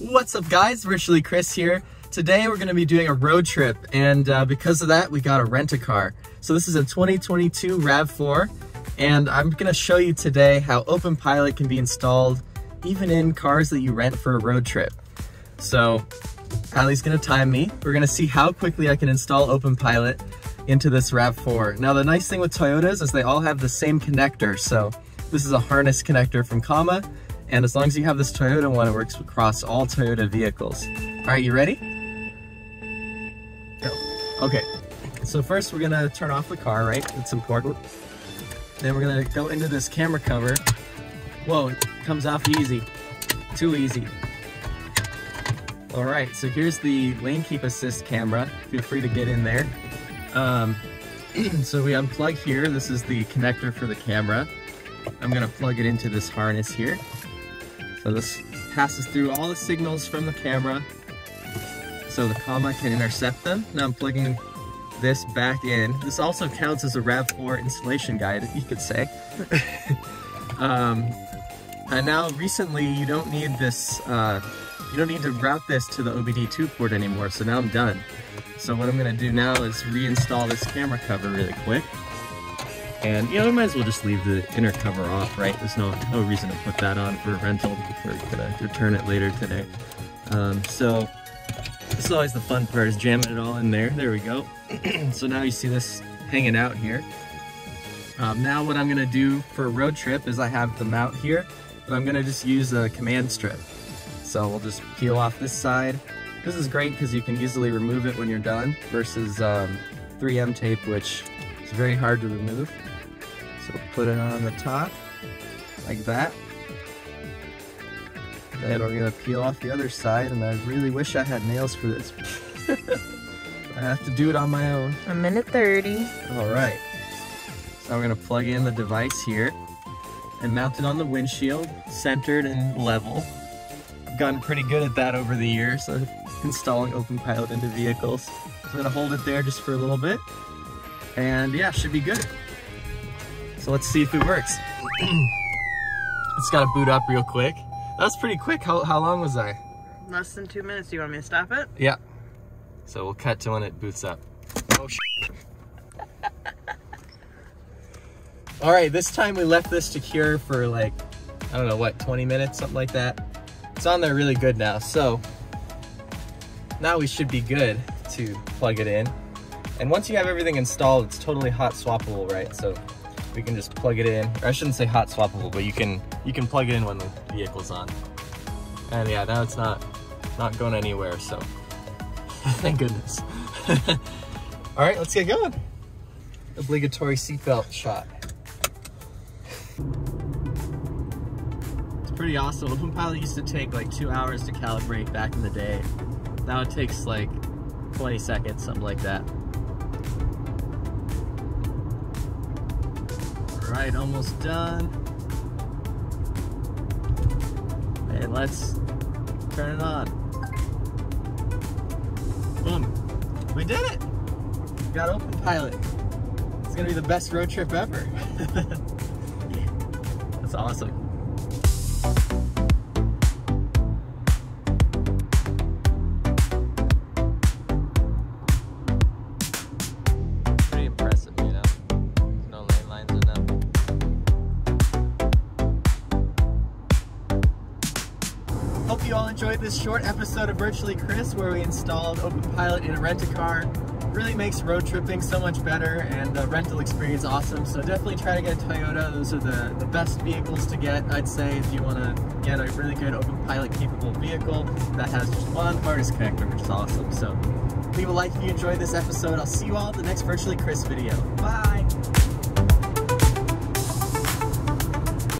What's up guys, Virtually Chris here. Today we're going to be doing a road trip, and because of that we got to rent a car. So this is a 2022 RAV4, and I'm going to show you today how OpenPilot can be installed even in cars that you rent for a road trip. So Allie's going to time me. We're going to see how quickly I can install OpenPilot into this RAV4. Now the nice thing with Toyotas is they all have the same connector, so this is a harness connector from Kama. And as long as you have this Toyota one, it works across all Toyota vehicles. All right, you ready? Go. Okay, so first we're gonna turn off the car, right? It's important. Then we're gonna go into this camera cover. Whoa, it comes off easy, too easy. All right, so here's the lane keep assist camera. Feel free to get in there. So we unplug here. This is the connector for the camera. I'm gonna plug it into this harness here. So this passes through all the signals from the camera so the Kama can intercept them. Now I'm plugging this back in. This also counts as a RAV4 installation guide, you could say. And now recently you don't need this, you don't need to route this to the OBD2 port anymore, so now I'm done. So what I'm gonna do now is reinstall this camera cover really quick. And you know, we might as well just leave the inner cover off, right? There's no reason to put that on for rental. We're gonna return it later today. So this is always the fun part, is jamming it all in there. There we go. So now you see this hanging out here. Now what I'm gonna do for a road trip is I have the mount here, but I'm gonna just use a command strip. So we'll just peel off this side. This is great because you can easily remove it when you're done versus 3M tape, which is very hard to remove. So put it on the top, like that. Then we're gonna peel off the other side, and I really wish I had nails for this. I have to do it on my own. I'm in at 30. All right. So I'm gonna plug in the device here and mount it on the windshield, centered and level. I've gotten pretty good at that over the years, so installing OpenPilot into vehicles. So I'm gonna hold it there just for a little bit, and yeah, should be good. So let's see if it works. It's gotta boot up real quick. That was pretty quick. How long was I? Less than 2 minutes. Do you want me to stop it? Yeah. So we'll cut to when it boots up. Oh shit. All right, this time we left this to cure for like, I don't know what, 20 minutes, something like that. It's on there really good now. So now we should be good to plug it in. And once you have everything installed, it's totally hot swappable, right? So we can just plug it in. Or I shouldn't say hot swappable, but you can plug it in when the vehicle's on. And yeah, now it's not going anywhere, so thank goodness. All right, let's get going. Obligatory seatbelt shot. It's pretty awesome. OpenPilot used to take like 2 hours to calibrate back in the day. Now it takes like 20 seconds, something like that. Alright, almost done. And let's turn it on. Boom. We did it! We got OpenPilot. It's gonna be the best road trip ever. That's awesome. Hope you all enjoyed this short episode of Virtually Chris, where we installed OpenPilot in a rent-a-car. Really makes road tripping so much better, and the rental experience awesome. So definitely try to get a Toyota. Those are the best vehicles to get, I'd say, if you want to get a really good OpenPilot capable vehicle that has just one harness connector, which is awesome. So leave a like if you enjoyed this episode. I'll see you all at the next Virtually Chris video. Bye!